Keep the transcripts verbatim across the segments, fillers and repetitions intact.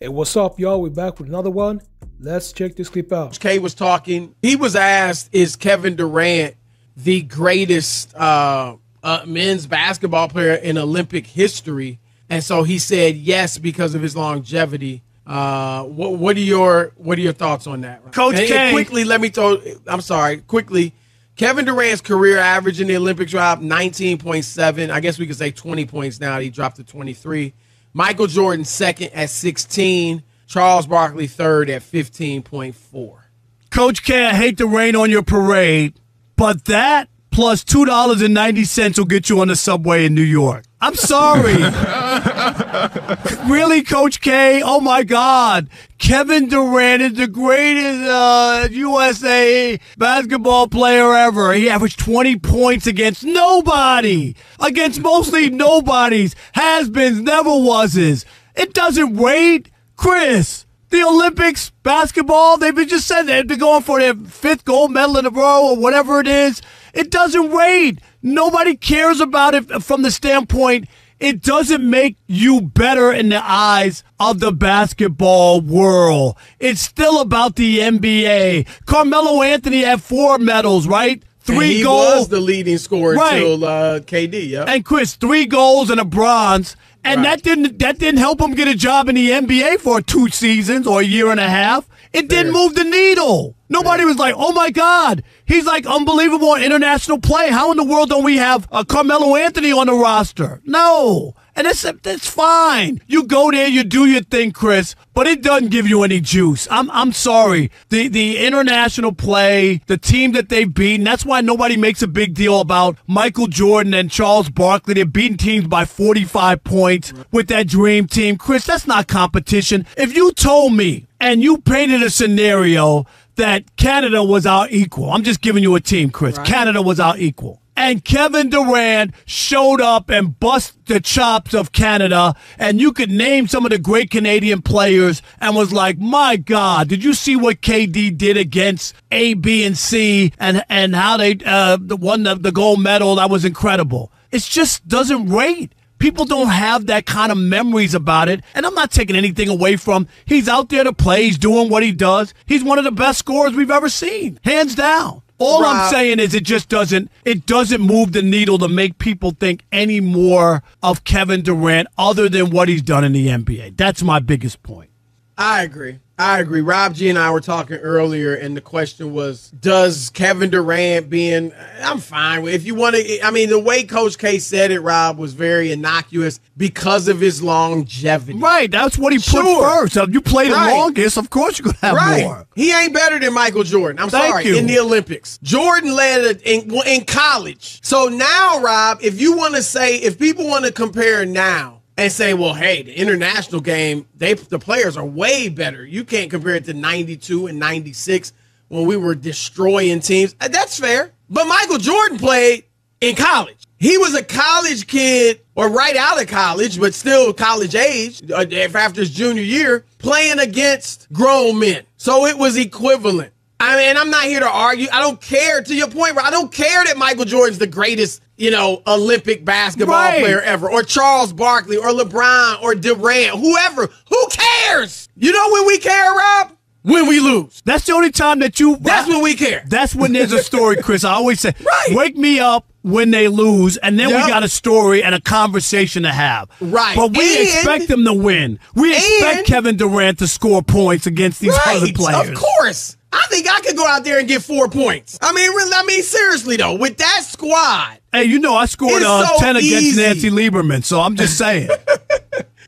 Hey, what's up, y'all? We're back with another one. Let's check this clip out. Coach K was talking. He was asked, is Kevin Durant the greatest uh, uh, men's basketball player in Olympic history? And so he said yes because of his longevity. Uh, what, what are your what are your thoughts on that? Coach and, K. And quickly, let me throw – I'm sorry, quickly. Kevin Durant's career average in the Olympics dropped nineteen point seven. I guess we could say twenty points now. He dropped to twenty-three. Michael Jordan second at sixteen. Charles Barkley third at fifteen point four. Coach K, I hate to rain on your parade, but that plus two dollars and ninety cents will get you on the subway in New York. I'm sorry. Really, Coach K? Oh, my God. Kevin Durant is the greatest uh, U S A basketball player ever. He averaged twenty points against nobody, against mostly nobodies, has-beens, never-wases. It doesn't wait. Chris, the Olympics, basketball, they've been just said they've been going for their fifth gold medal in a row or whatever it is. It doesn't wait. Nobody cares about it from the standpoint it doesn't make you better in the eyes of the basketball world. It's still about the N B A. Carmelo Anthony had four medals, right? Three goals. He was the leading scorer until uh, K D, yeah. And Chris, three goals and a bronze. And right. that didn't that didn't help him get a job in the N B A for two seasons or a year and a half. It Fair. didn't move the needle. Nobody Fair. was like, oh, my God. He's like unbelievable in international play. How in the world don't we have uh, Carmelo Anthony on the roster? No. And it's, it's fine. You go there, you do your thing, Chris, but it doesn't give you any juice. I'm I'm sorry. The the international play, the team that they've beaten, that's why nobody makes a big deal about Michael Jordan and Charles Barkley. They're beating teams by forty-five points with that dream team. Chris, that's not competition. If you told me and you painted a scenario that Canada was our equal, I'm just giving you a team, Chris. Right. Canada was our equal. And Kevin Durant showed up and bust the chops of Canada, and you could name some of the great Canadian players and was like, my God, did you see what K D did against A, B, and C and, and how they uh, won the, the gold medal? That was incredible. It just doesn't rate. People don't have that kind of memories about it, and I'm not taking anything away from. He's out there to play. He's doing what he does. He's one of the best scorers we've ever seen, hands down. All Rob, I'm saying is it just doesn't it doesn't move the needle to make people think any more of Kevin Durant other than what he's done in the N B A. That's my biggest point. I agree. I agree. Rob G and I were talking earlier, and the question was, does Kevin Durant being – I'm fine with it. If you want to – I mean, the way Coach K said it, Rob, was very innocuous because of his longevity. Right. That's what he put sure. first. If you play the right. longest, of course you're going to have right. more. He ain't better than Michael Jordan. I'm Thank sorry. You. In the Olympics. Jordan led in, in college. So now, Rob, if you want to say – if people want to compare now, and say, well, hey, the international game, they the players are way better. You can't compare it to ninety-two and ninety-six when we were destroying teams. That's fair. But Michael Jordan played in college. He was a college kid, or right out of college, but still college age, after his junior year, playing against grown men. So it was equivalent. I mean, I'm not here to argue. I don't care, to your point, I don't care that Michael Jordan's the greatest, you know, Olympic basketball right. player ever, or Charles Barkley, or LeBron, or Durant, whoever. Who cares? You know when we care, Rob? When we lose. That's the only time that you... That's I, when we care. That's when there's a story, Chris. I always say, right. wake me up when they lose, and then yep. we got a story and a conversation to have. Right. But we and, expect them to win. We expect and, Kevin Durant to score points against these right, other players. Of course. I think I could go out there and get four points. I mean, really, I mean, seriously, though, with that squad. Hey, you know, I scored uh, so ten easy. against Nancy Lieberman, so I'm just saying.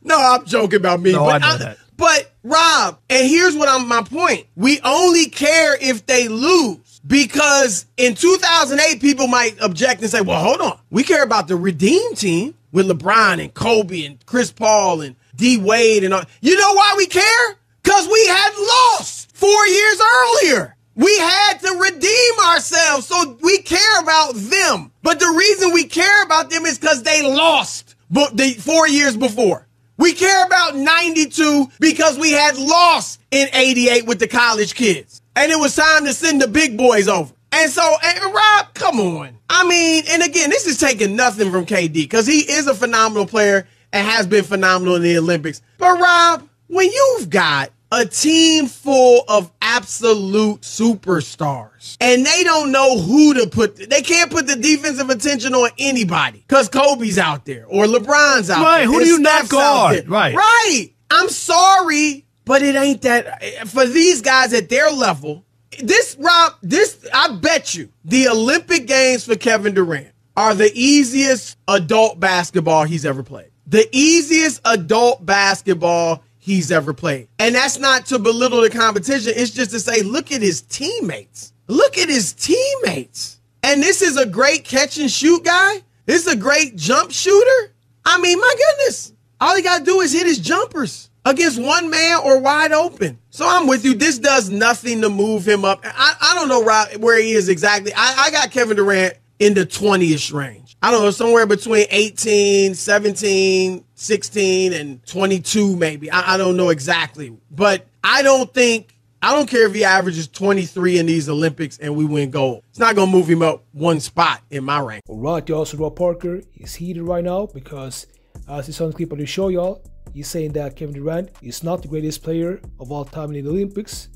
No, I'm joking about me. No, but, I know I, that. But, Rob, and here's what I'm, my point. We only care if they lose because in two thousand eight, people might object and say, well, hold on. We care about the redeem team with LeBron and Kobe and Chris Paul and D Wade and all. You know why we care? Because we had lost. Four years earlier, we had to redeem ourselves, so we care about them. But the reason we care about them is because they lost the four years before. We care about ninety-two because we had lost in eighty-eight with the college kids, and it was time to send the big boys over. And so, and Rob, come on. I mean, and again, this is taking nothing from K D because he is a phenomenal player and has been phenomenal in the Olympics. But Rob, when you've got a team full of absolute superstars and they don't know who to put, they can't put the defensive attention on anybody because Kobe's out there or LeBron's out right, there. Right, who do you not guard? Right. Right. I'm sorry, but it ain't that. For these guys at their level, this, Rob, this, I bet you the Olympic Games for Kevin Durant are the easiest adult basketball he's ever played. The easiest adult basketball he's ever played. And that's not to belittle the competition. It's just to say, look at his teammates. Look at his teammates. And this is a great catch and shoot guy. This is a great jump shooter. I mean, my goodness. All he got to do is hit his jumpers against one man or wide open. So I'm with you. This does nothing to move him up. I, I don't know Rob, where he is exactly. I, I got Kevin Durant in the twenty-ish range. I don't know, somewhere between eighteen, seventeen, sixteen, and twenty-two maybe. I, I don't know exactly. But I don't think, I don't care if he averages twenty-three in these Olympics and we win gold. It's not going to move him up one spot in my rank. All right, y'all, so Rob Parker is heated right now because as he saw in the clip on the show, y'all, he's saying that Kevin Durant is not the greatest player of all time in the Olympics.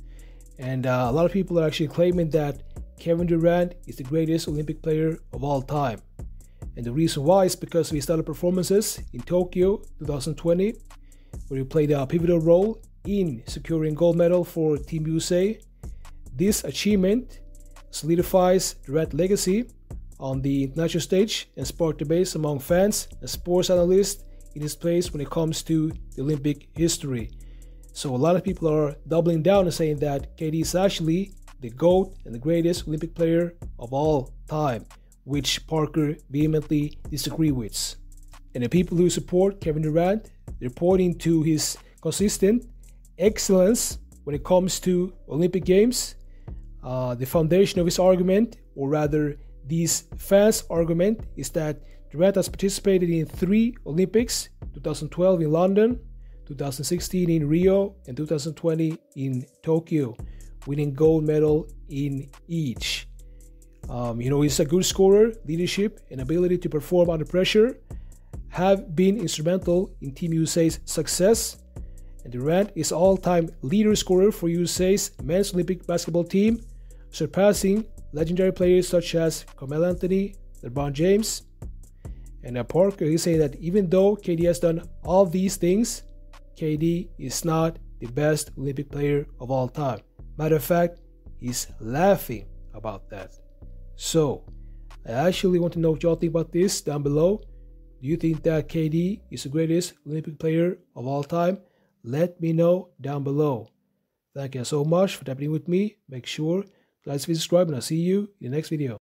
And uh, a lot of people are actually claiming that Kevin Durant is the greatest Olympic player of all time. And the reason why is because of his stellar performances in Tokyo twenty twenty, where he played a pivotal role in securing gold medal for Team U S A. This achievement solidifies Durant's legacy on the international stage and sparked debates among fans and sports analysts in his place when it comes to the Olympic history. So a lot of people are doubling down and saying that K D is actually the GOAT and the greatest Olympic player of all time, which Parker vehemently disagrees with. And the people who support Kevin Durant, they're pointing to his consistent excellence when it comes to Olympic Games. Uh, the foundation of his argument, or rather these fans' argument, is that Durant has participated in three Olympics, twenty twelve in London, two thousand sixteen in Rio, and two thousand twenty in Tokyo, winning gold medal in each. Um, you know, he's a good scorer, leadership, and ability to perform under pressure have been instrumental in Team U S A's success. And Durant is all-time leader scorer for U S A's men's Olympic basketball team, surpassing legendary players such as Carmelo Anthony, LeBron James. And uh, Parker is saying that even though K D has done all these things, K D is not the best Olympic player of all time. Matter of fact, he's laughing about that. So, I actually want to know what y'all think about this down below. Do you think that K D is the greatest Olympic player of all time? Let me know down below. Thank you so much for tapping in with me. Make sure to like this video, subscribe, and I'll see you in the next video.